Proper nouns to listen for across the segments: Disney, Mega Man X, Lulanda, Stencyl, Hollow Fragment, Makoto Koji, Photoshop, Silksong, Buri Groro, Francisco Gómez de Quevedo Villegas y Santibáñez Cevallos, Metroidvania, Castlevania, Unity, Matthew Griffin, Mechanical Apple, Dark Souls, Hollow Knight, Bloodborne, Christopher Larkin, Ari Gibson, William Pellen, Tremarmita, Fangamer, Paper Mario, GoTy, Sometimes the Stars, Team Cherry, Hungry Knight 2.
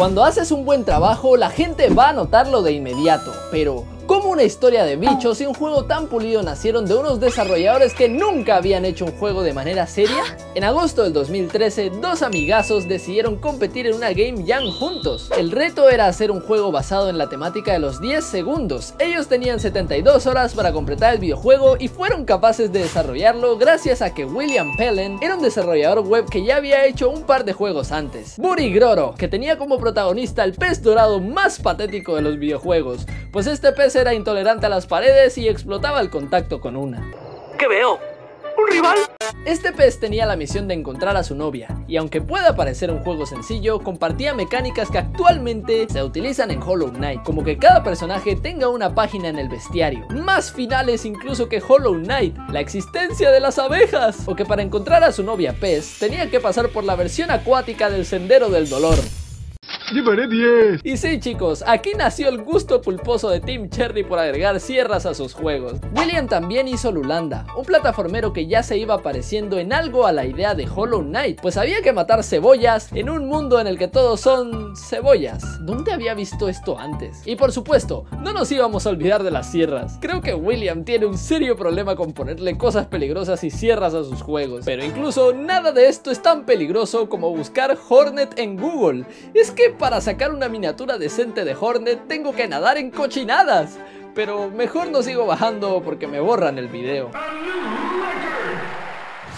Cuando haces un buen trabajo, la gente va a notarlo de inmediato, pero ¿cómo una historia de bichos y un juego tan pulido nacieron de unos desarrolladores que nunca habían hecho un juego de manera seria? En agosto del 2013, dos amigazos decidieron competir en una Game Jam juntos. El reto era hacer un juego basado en la temática de los 10 segundos. Ellos tenían 72 horas para completar el videojuego y fueron capaces de desarrollarlo gracias a que William Pellen era un desarrollador web que ya había hecho un par de juegos antes. Buri Groro, que tenía como protagonista el pez dorado más patético de los videojuegos, pues este pez era intolerante a las paredes y explotaba el contacto con una. ¿Qué veo? ¿Un rival? Este pez tenía la misión de encontrar a su novia, y aunque pueda parecer un juego sencillo, compartía mecánicas que actualmente se utilizan en Hollow Knight, como que cada personaje tenga una página en el bestiario, más finales incluso que Hollow Knight, la existencia de las abejas, o que para encontrar a su novia pez, tenía que pasar por la versión acuática del Sendero del Dolor. ¡Llevaré 10! Y sí, chicos, aquí nació el gusto pulposo de Team Cherry por agregar sierras a sus juegos. William también hizo Lulanda, un plataformero que ya se iba pareciendo en algo a la idea de Hollow Knight, pues había que matar cebollas en un mundo en el que todos son cebollas. ¿Dónde había visto esto antes? Y por supuesto, no nos íbamos a olvidar de las sierras. Creo que William tiene un serio problema con ponerle cosas peligrosas y sierras a sus juegos, pero incluso nada de esto es tan peligroso como buscar Hornet en Google. Es que para sacar una miniatura decente de Hornet tengo que nadar en cochinadas, pero mejor no sigo bajando porque me borran el video.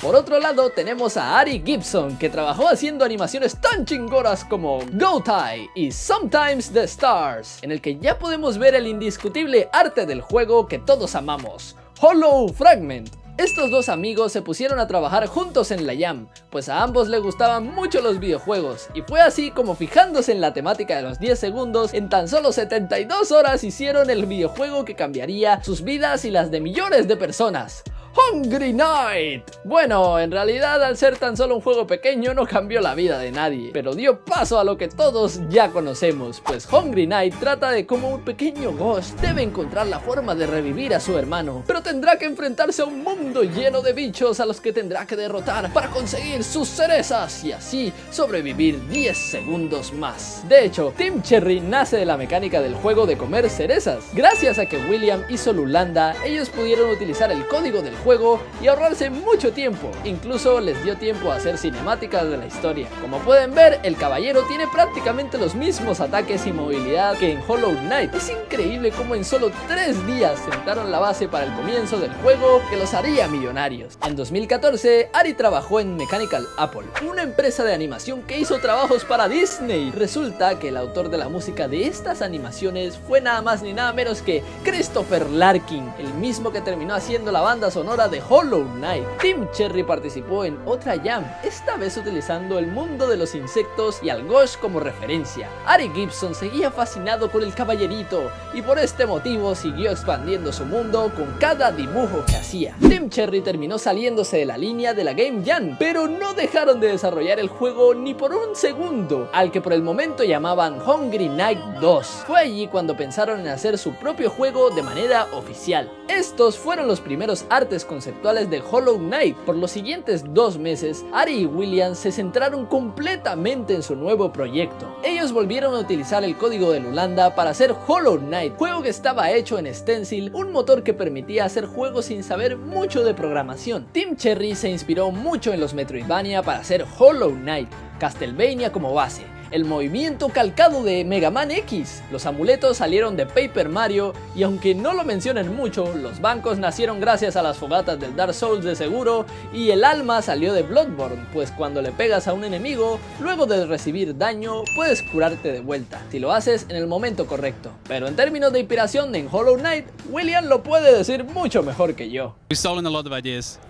Por otro lado tenemos a Ari Gibson, que trabajó haciendo animaciones tan chingoras como GoTy y Sometimes the Stars, en el que ya podemos ver el indiscutible arte del juego que todos amamos, Hollow Fragment. Estos dos amigos se pusieron a trabajar juntos en la Jam, pues a ambos les gustaban mucho los videojuegos, y fue así como fijándose en la temática de los 10 segundos, en tan solo 72 horas hicieron el videojuego que cambiaría sus vidas y las de millones de personas. ¡Hungry Knight! Bueno, en realidad al ser tan solo un juego pequeño no cambió la vida de nadie, pero dio paso a lo que todos ya conocemos, pues Hungry Knight trata de cómo un pequeño Ghost debe encontrar la forma de revivir a su hermano, pero tendrá que enfrentarse a un mundo lleno de bichos a los que tendrá que derrotar para conseguir sus cerezas y así sobrevivir 10 segundos más. De hecho, Team Cherry nace de la mecánica del juego de comer cerezas. Gracias a que William hizo Lulanda, ellos pudieron utilizar el código del juego y ahorrarse mucho tiempo. Incluso les dio tiempo a hacer cinemáticas de la historia. Como pueden ver, el caballero tiene prácticamente los mismos ataques y movilidad que en Hollow Knight. Es increíble cómo en solo 3 días sentaron la base para el comienzo del juego que los haría millonarios. En 2014, Ari trabajó en Mechanical Apple, una empresa de animación que hizo trabajos para Disney. Resulta que el autor de la música de estas animaciones fue nada más ni nada menos que Christopher Larkin, el mismo que terminó haciendo la banda sonora de Hollow Knight. Team Cherry participó en otra Jam, esta vez utilizando el mundo de los insectos y al Ghost como referencia. Ari Gibson seguía fascinado con el caballerito y por este motivo siguió expandiendo su mundo con cada dibujo que hacía. Team Cherry terminó saliéndose de la línea de la Game Jam, pero no dejaron de desarrollar el juego ni por un segundo, al que por el momento llamaban Hungry Knight 2. Fue allí cuando pensaron en hacer su propio juego de manera oficial. Estos fueron los primeros artes conceptuales de Hollow Knight. Por los siguientes 2 meses, Ari y William se centraron completamente en su nuevo proyecto. Ellos volvieron a utilizar el código de Lulanda para hacer Hollow Knight, juego que estaba hecho en Stencyl, un motor que permitía hacer juegos sin saber mucho de programación. Team Cherry se inspiró mucho en los Metroidvania para hacer Hollow Knight, Castlevania como base, el movimiento calcado de Mega Man X. Los amuletos salieron de Paper Mario y aunque no lo mencionen mucho, los bancos nacieron gracias a las fogatas del Dark Souls de seguro y el alma salió de Bloodborne, pues cuando le pegas a un enemigo, luego de recibir daño, puedes curarte de vuelta, si lo haces en el momento correcto. Pero en términos de inspiración en Hollow Knight, William lo puede decir mucho mejor que yo. We've stolen a lot of ideas.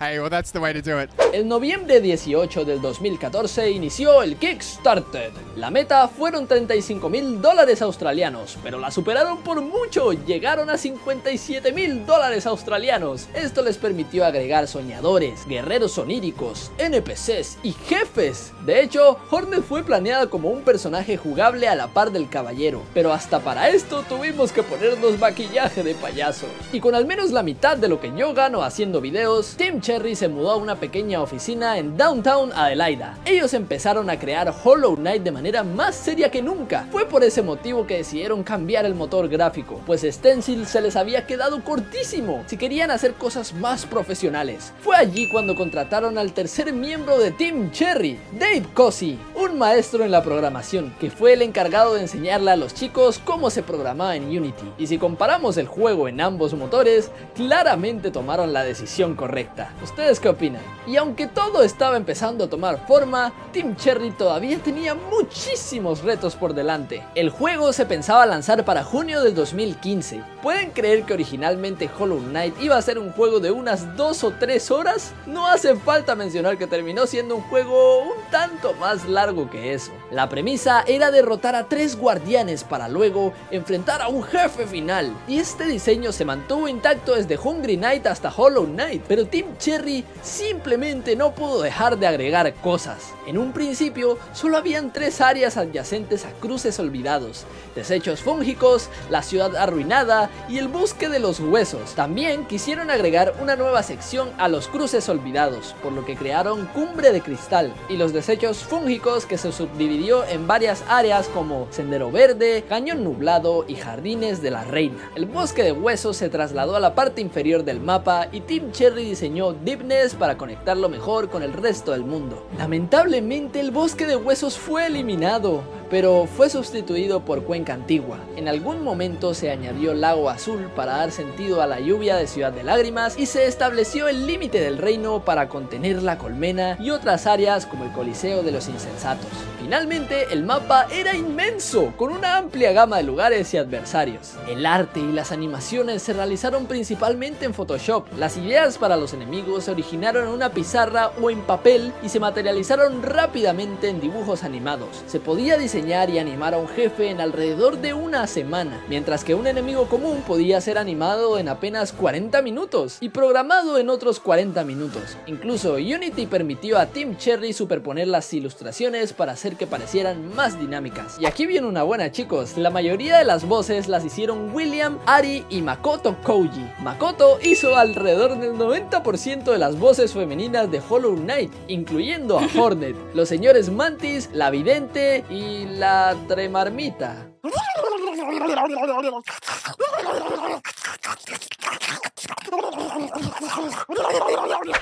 Hey, well, that's the way to do it. El noviembre 18 del 2014 inició el Kickstarter. La meta fueron $35.000 australianos, pero la superaron por mucho, llegaron a $57.000 australianos. Esto les permitió agregar soñadores, guerreros oníricos, NPCs y jefes. De hecho, Hornet fue planeada como un personaje jugable a la par del caballero, pero hasta para esto tuvimos que ponernos maquillaje de payaso. Y con al menos la mitad de lo que yo gano haciendo videos, Team Cherry se mudó a una pequeña oficina en Downtown Adelaida. Ellos empezaron a crear Hollow Knight de manera más seria que nunca. Fue por ese motivo que decidieron cambiar el motor gráfico, pues Stencyl se les había quedado cortísimo si querían hacer cosas más profesionales. Fue allí cuando contrataron al tercer miembro de Team Cherry, Dave Cosy, un maestro en la programación, que fue el encargado de enseñarle a los chicos cómo se programaba en Unity. Y si comparamos el juego en ambos motores, claramente tomaron la decisión correcta. ¿Ustedes qué opinan? Y aunque todo estaba empezando a tomar forma, Team Cherry todavía tenía muchísimos retos por delante. El juego se pensaba lanzar para junio del 2015. ¿Pueden creer que originalmente Hollow Knight iba a ser un juego de unas 2 o 3 horas? No hace falta mencionar que terminó siendo un juego un tanto más largo que eso. La premisa era derrotar a 3 guardianes para luego enfrentar a un jefe final. Y este diseño se mantuvo intacto desde Hungry Knight hasta Hollow Knight, pero Team Cherry simplemente no pudo dejar de agregar cosas. En un principio solo habían 3 áreas adyacentes a cruces olvidados, desechos fúngicos, la ciudad arruinada y el bosque de los huesos. También quisieron agregar una nueva sección a los cruces olvidados, por lo que crearon Cumbre de Cristal y los desechos fúngicos, que se subdividió en varias áreas como Sendero Verde, Cañón Nublado y Jardines de la Reina. El bosque de huesos se trasladó a la parte inferior del mapa y Team Cherry diseñó Deepness para conectarlo mejor con el resto del mundo. Lamentablemente el bosque de huesos fue eliminado, pero fue sustituido por Cuenca Antigua. En algún momento se añadió Lago Azul para dar sentido a la lluvia de Ciudad de Lágrimas y se estableció el límite del reino para contener la colmena y otras áreas como el Coliseo de los Insensatos. Finalmente el mapa era inmenso, con una amplia gama de lugares y adversarios. El arte y las animaciones se realizaron principalmente en Photoshop. Las ideas para los enemigos se originaron en una pizarra o en papel y se materializaron rápidamente en dibujos animados. Se podía diseñar y animar a un jefe en alrededor de una semana, mientras que un enemigo común podía ser animado en apenas 40 minutos y programado en otros 40 minutos. Incluso Unity permitió a Team Cherry superponer las ilustraciones para hacer que parecieran más dinámicas. Y aquí viene una buena, chicos. La mayoría de las voces las hicieron William, Ari y Makoto Koji. Makoto hizo alrededor del 90% de las voces femeninas de Hollow Knight, incluyendo a Hornet, los señores Mantis, la Vidente y la Tremarmita.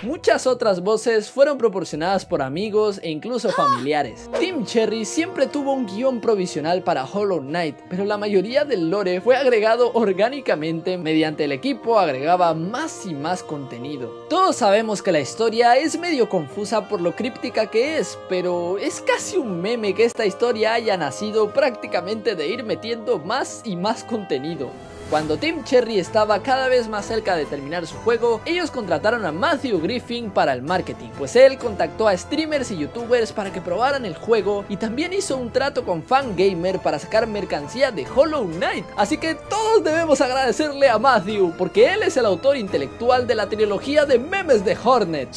Muchas otras voces fueron proporcionadas por amigos e incluso familiares. Team Cherry siempre tuvo un guión provisional para Hollow Knight, pero la mayoría del lore fue agregado orgánicamente mediante el equipo agregaba más y más contenido. Todos sabemos que la historia es medio confusa por lo críptica que es, pero es casi un meme que esta historia haya nacido prácticamente de ir metiendo más y más contenido. Cuando Team Cherry estaba cada vez más cerca de terminar su juego, ellos contrataron a Matthew Griffin para el marketing, pues él contactó a streamers y youtubers para que probaran el juego y también hizo un trato con Fangamer para sacar mercancía de Hollow Knight. Así que todos debemos agradecerle a Matthew, porque él es el autor intelectual de la trilogía de memes de Hornet.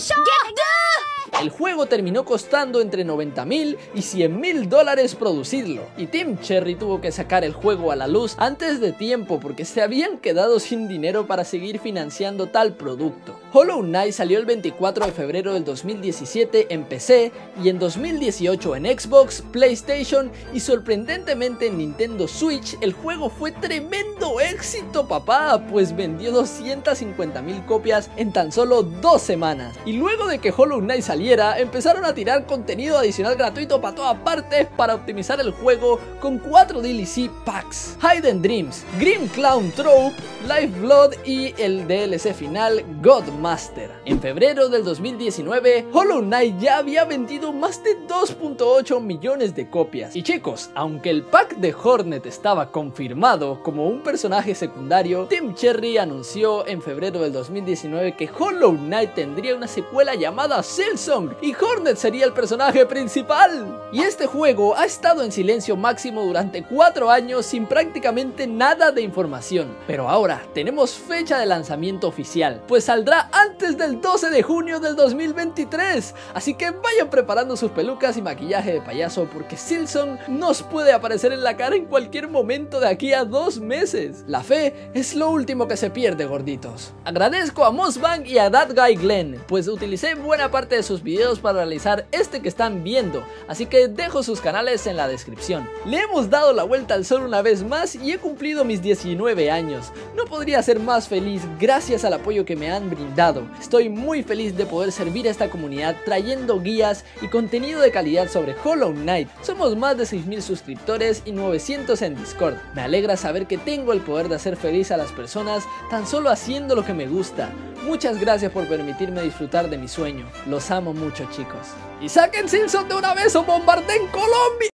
El juego terminó costando entre $90,000 y $100,000 producirlo, y Team Cherry tuvo que sacar el juego a la luz antes de tiempo porque se habían quedado sin dinero para seguir financiando tal producto. Hollow Knight salió el 24 de febrero del 2017 en PC y en 2018 en Xbox, PlayStation y sorprendentemente en Nintendo Switch. El juego fue tremendo éxito, papá, pues vendió 250,000 copias en tan solo 2 semanas. Y luego de que Hollow Knight salió, empezaron a tirar contenido adicional gratuito para todas partes para optimizar el juego con 4 DLC packs: Hidden Dreams, Grim Clown Trope, Lifeblood y el DLC final Godmaster. En febrero del 2019, Hollow Knight ya había vendido más de 2.8 millones de copias. Y chicos, aunque el pack de Hornet estaba confirmado como un personaje secundario, Team Cherry anunció en febrero del 2019 que Hollow Knight tendría una secuela llamada Silksong, Silksong, y Hornet sería el personaje principal. Y este juego ha estado en silencio máximo durante 4 años sin prácticamente nada de información. Pero ahora tenemos fecha de lanzamiento oficial, pues saldrá antes del 12 de junio del 2023. Así que vayan preparando sus pelucas y maquillaje de payaso, porque Silksong nos puede aparecer en la cara en cualquier momento de aquí a 2 meses. La fe es lo último que se pierde, gorditos. Agradezco a Mossbag y a That Guy Glenn, pues utilicé buena parte de sus videos para realizar este que están viendo, así que dejo sus canales en la descripción. Le hemos dado la vuelta al sol una vez más y he cumplido mis 19 años. No podría ser más feliz gracias al apoyo que me han brindado. Estoy muy feliz de poder servir a esta comunidad trayendo guías y contenido de calidad sobre Hollow Knight. Somos más de 6.000 suscriptores y 900 en Discord. Me alegra saber que tengo el poder de hacer feliz a las personas tan solo haciendo lo que me gusta. Muchas gracias por permitirme disfrutar de mi sueño. Los amo mucho, chicos. Y saquen Silksong de una vez o bombardeen Colombia.